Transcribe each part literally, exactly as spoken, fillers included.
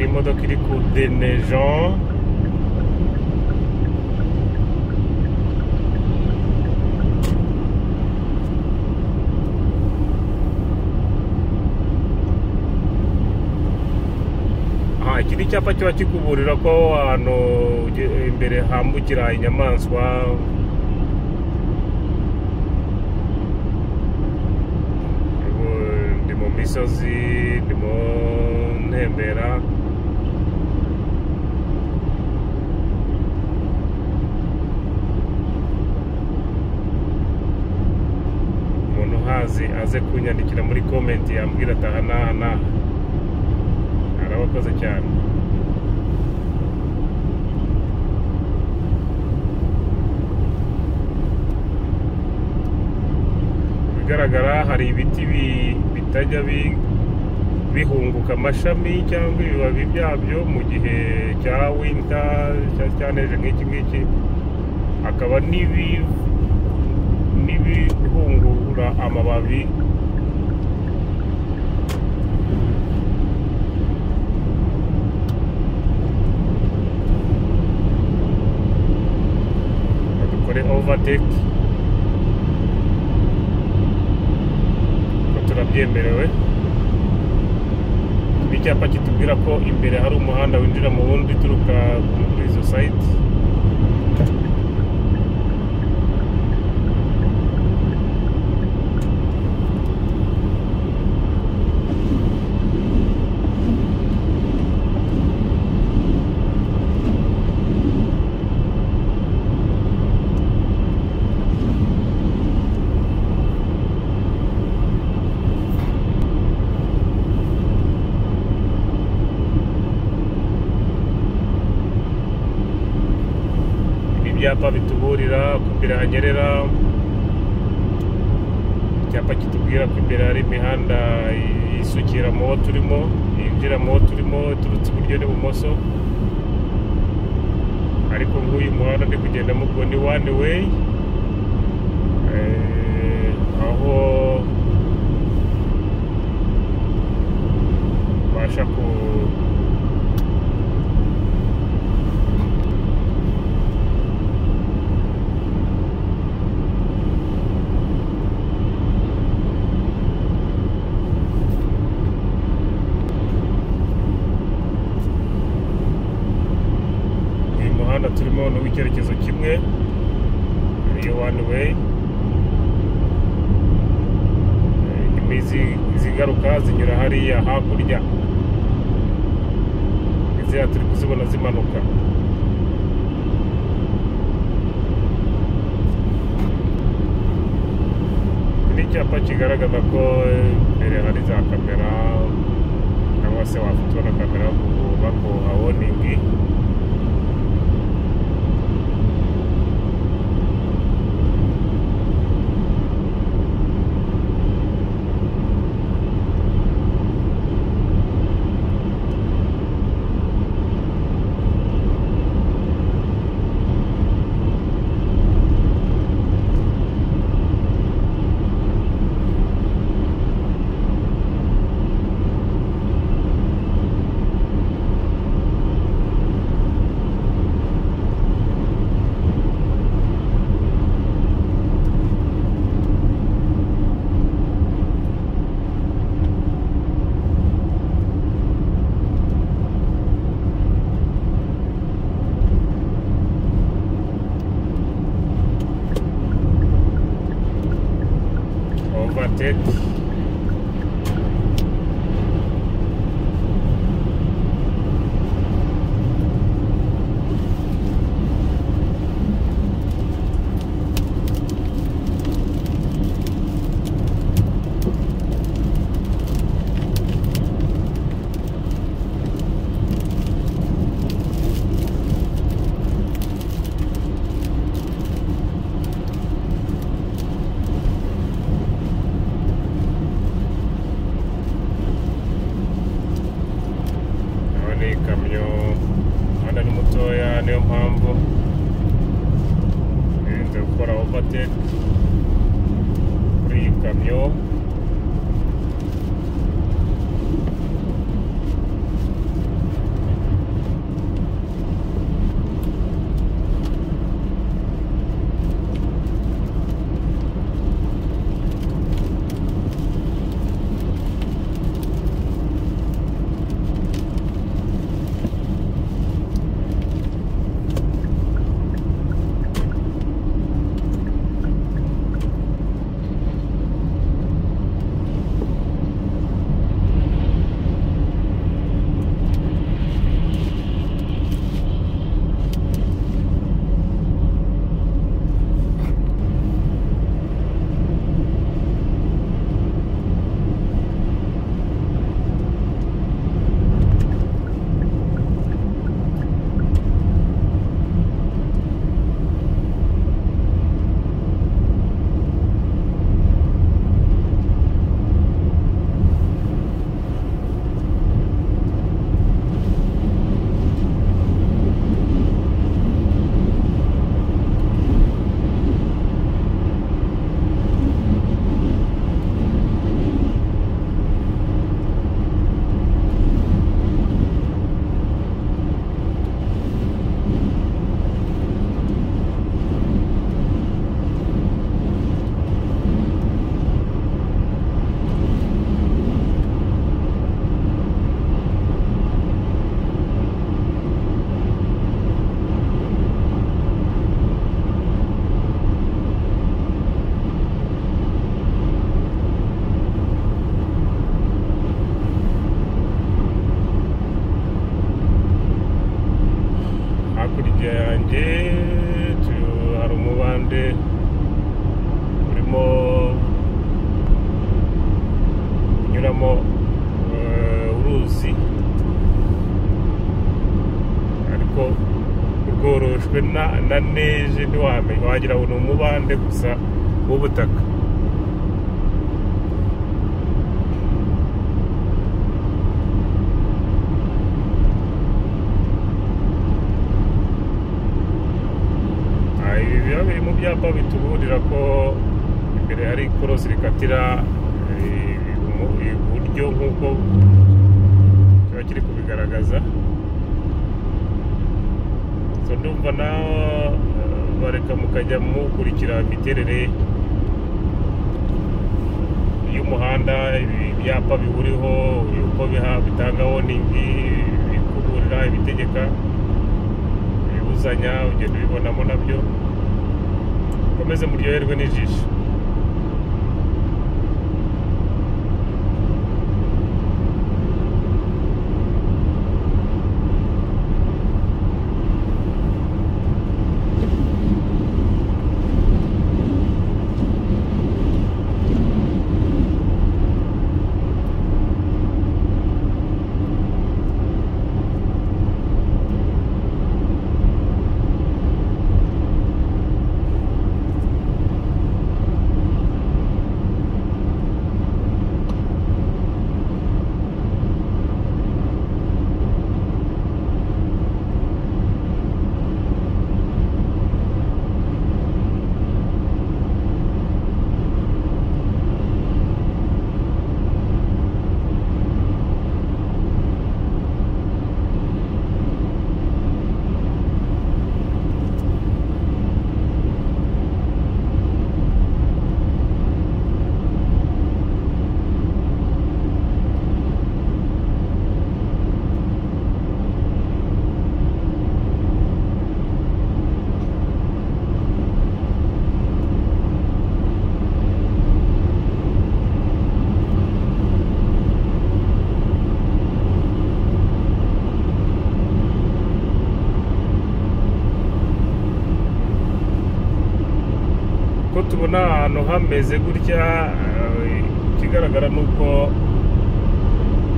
Limodociricul de Nejon. Aha, ikindi cyapa kiba kikuburira ko ahantu imbere hambukira inyamaswa ndi mu misozi ndi mu ntembera. Aze kunyandikira muri comment yambwira tahanana arabakoze cyane. Bigaragara hari ibiti bitajya bihunguka amashami cyangwa ibibabi byabyo mu gihe cya winter cyane nk'iki ngiki, akaba nibi bihungura amababi. Dukore overtake ko turabyemerewe. Icyapa kitubwira ko imbere hari umuhanda winjira mu wundi uturuka kuri izo site. Ibyapa bituburira kumbera hanyerera, icyapa kitubwira kumbera hari imihanda isukira mu turimo yinjira mu turimo turutse iburyo n'ibumoso, ariko nk'uyu muhanda ndi kugendamo ubwo ni one way, aho basha ku turimo n'icyerekezo kimwe iyo one way, imizi zigaruka zinyura hariya hakurya, iziya turi kuzibona zimanuka. Ni icyapa kigaragaza ko mbere hari za kamera cyangwa se wafotora na kamera bako awoningi. United. Na neje ntiwamenya wagira ngo umubande gusa w'ubutaka. Ibi biba biri mu byapa bituburira ko imbere hari ikorosi rikatira iburyo nk'uko kiba kiri kubigaragaza. Ndumva naho bareka mukajya mukurikira imiterere y'umuhanda, ibyapa bihuriho uko bitanga warningi, bikuburira, ibitegeka, bibuzanya, ugenda ubibonamo nabyo. Komeze muryoherwe n'ijisho. tubona ahantu hameze gutya kigaragara nuko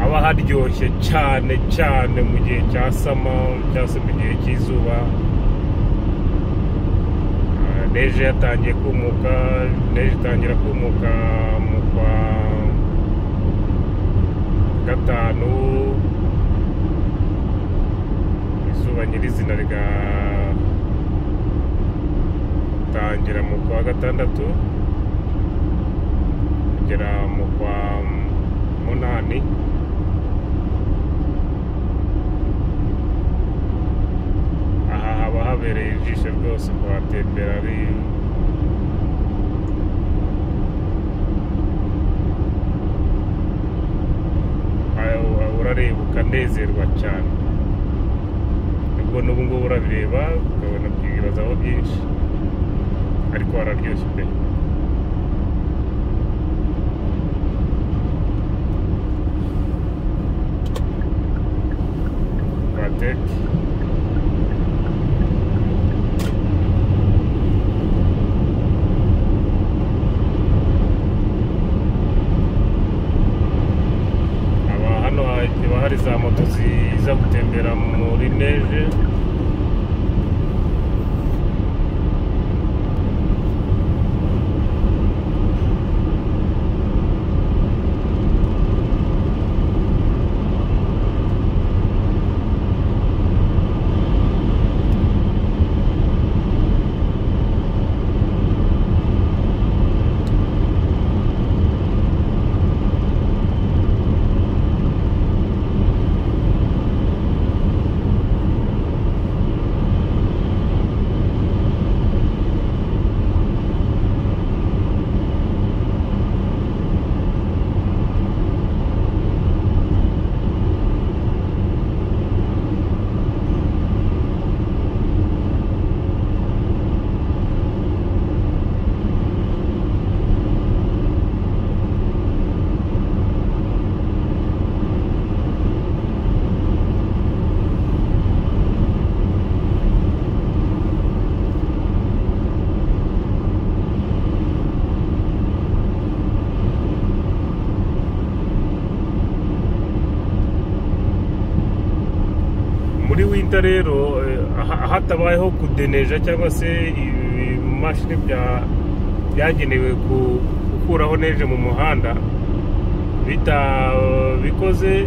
aba haryoshye cyane cyane mu gihe cya sama cyase mu gihe cy'izuba neje yatangiye kumuka neje itangira kumuka mu kwa gatanu izuba nyirizina riga tangira mu kwa gatandatu kugera mu kwa munani habereye ijisho rwose kuhatembera ari urareba ukanezerwa cyane ubwo n'ubu ngubu urabireba ukabona kwibazaho byinshi ariko hararyoshye pe rero hatabayeho kudeneja cyangwa se imashini byagenewe gukuraho neje mu muhanda bitabikoze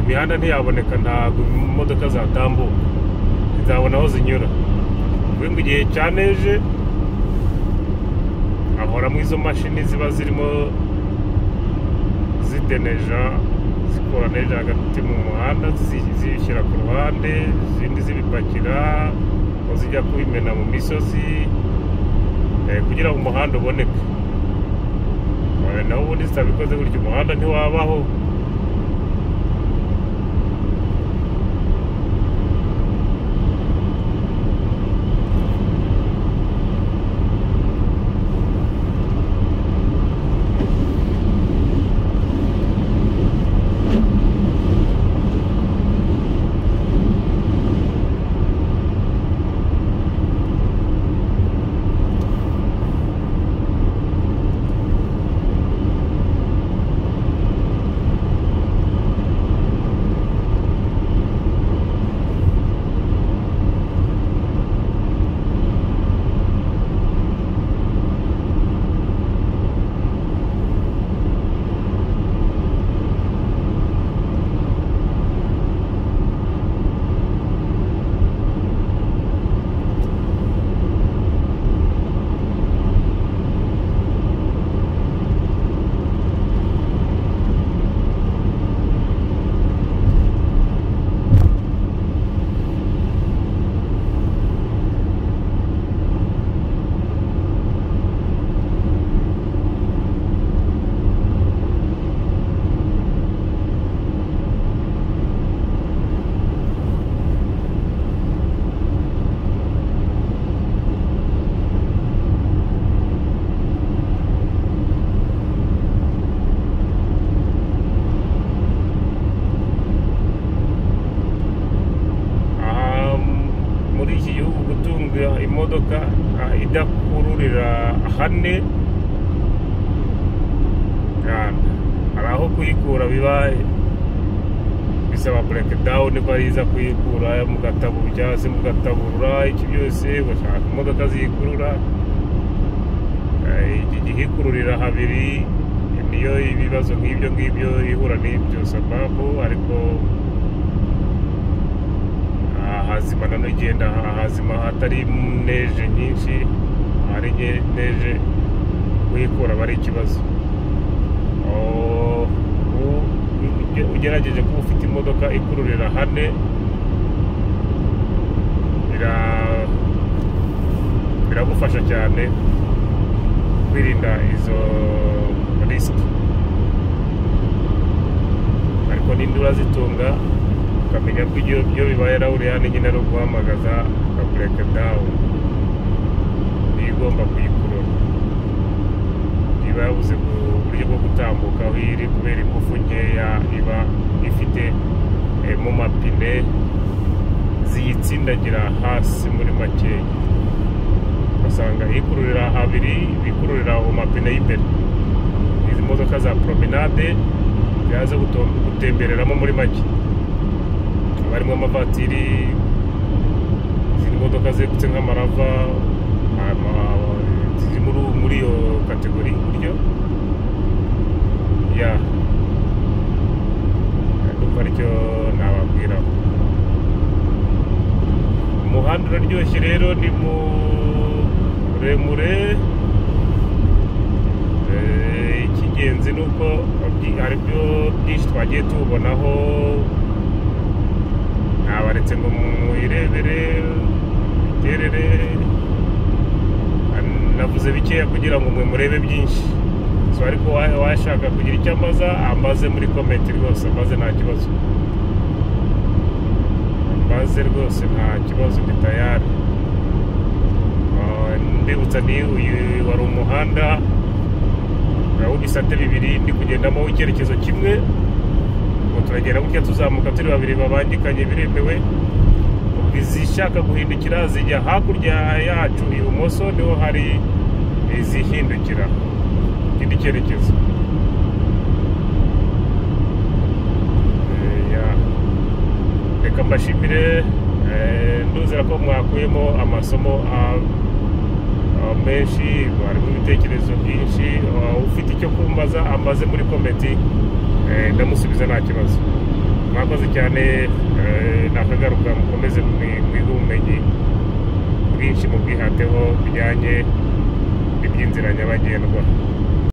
imihanda ntiyaboneka ntabwo imodoka zatambuka zizabona aho zinyura mu gihe cya neje ahoramo izo mashini ziba zirimo zideneja zikora neje hagati mu muhanda zishyira ku ruhande izindi zibipakira ngo zijya kubimena mu misozi kugira ngo umuhanda uboneke naho ubundi zitabikoze gutyo umuhanda ntiwabaho kane hari aho kuyikura bibaye bisaba kureka dawuni ko ariza kuyikura mugatabura cyangwa se mugatabura iki byose bashaka imodoka ziyikurura igihikururira habiri niyo ibibazo nk'ibyo ngibyo ihura n'ibyo sababu ariko ahazima nano igenda ahazima hatari neje nyinshi hari neje kuyikura bari ikibazo ugerageje kuba ufite imodoka ikururira hane biragufasha cyane kwirinda izo risiki ariko ninde urazitunga ukamenya ko ibyo bibaye rawuri hano nyine ari uguhamagaza ukabureka dawu niyo igomba kuyikurura niba yabuze uburyo bwo gutambuka aho iri kubera ingufu nkeya iba ifite mu mapine ziyitsindagira hasi muri makeya ugasanga ikururira habiri bikururira mu mapine y'imbere izi modoka za promenade yaza gutembereramo muri make barimo amavatiri izindi modoka zegutse nk'amarava ziri muri iyo kategori buryo ya kuko aricyo nababwira umuhanda uraryoshye rero ni muremure ikigenzi ni uko hari byo byinshi twagiye tubonaho abaretse ngo muyirebere iterere navuze bikeya kugira ngo mwe murebe byinshi so ariko washaka kugira icyo ambaza ambaze muri comment rwose ambaze nta kibazo ambaze rwose nta kibazo ndi tayari ndibutsa ni uyu wari umuhanda w'ibisate bibiri ndi kugendamo w'icyerekezo kimwe turagera gutya tuzamuka turi babiri babangikanye biremewe izishaka guhindukira zijya hakurya yacu ibumoso niho hari izihindukira ikindi cyerekezo reka mbashimire nduzera ko mwakuyemo amasomo menshi harimo ibitekerezo byinshi ufite icyo kumbaza ambaze muri komenti ndamusubiza nta kibazo mwakoze cyane nakagaruka mukomeze mwige ubumenyi bwinshi mubwihateho bijyanye n'iby'inzira nyabagendwa.